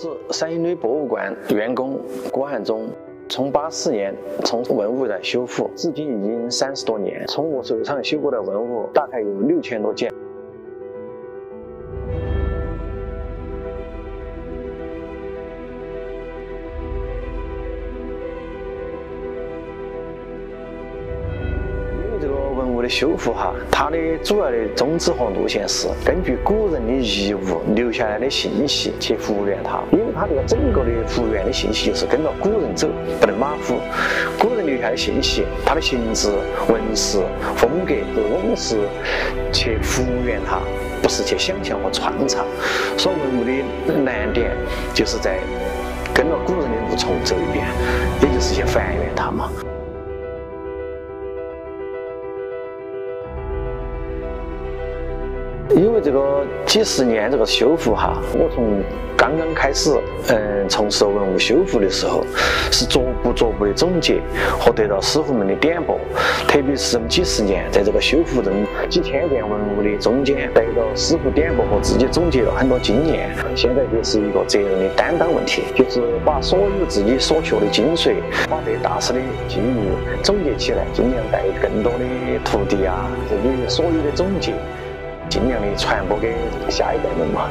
自三星堆博物馆员工郭汉忠。 从84年从文物的修复，至今已经30多年。从我手上修过的文物，大概有6000多件。因为这个文物的修复哈，它的主要的宗旨和路线是根据古人的遗物留下来的信息去复原它。 它这个整个的复原的信息就是跟着古人走，不能马虎。古人留下的信息，它的形制、纹饰、风格，我们是去复原它，不是去想象和创造。所以文物的难点就是在跟着古人的路重走一遍，也就是去还原它嘛。 因为这个几十年这个修复哈，我从刚刚开始从事文物修复的时候，是逐步的总结和得到师傅们的点拨，特别是这么几十年在这个修复这几千件文物的中间，得到师傅点拨和自己总结了很多经验。现在就是一个责任的担当问题，就是把所有自己所学的精髓，把对大师的记忆总结起来，尽量带更多的徒弟啊，自己所有的总结。 尽量的传播给下一代人嘛。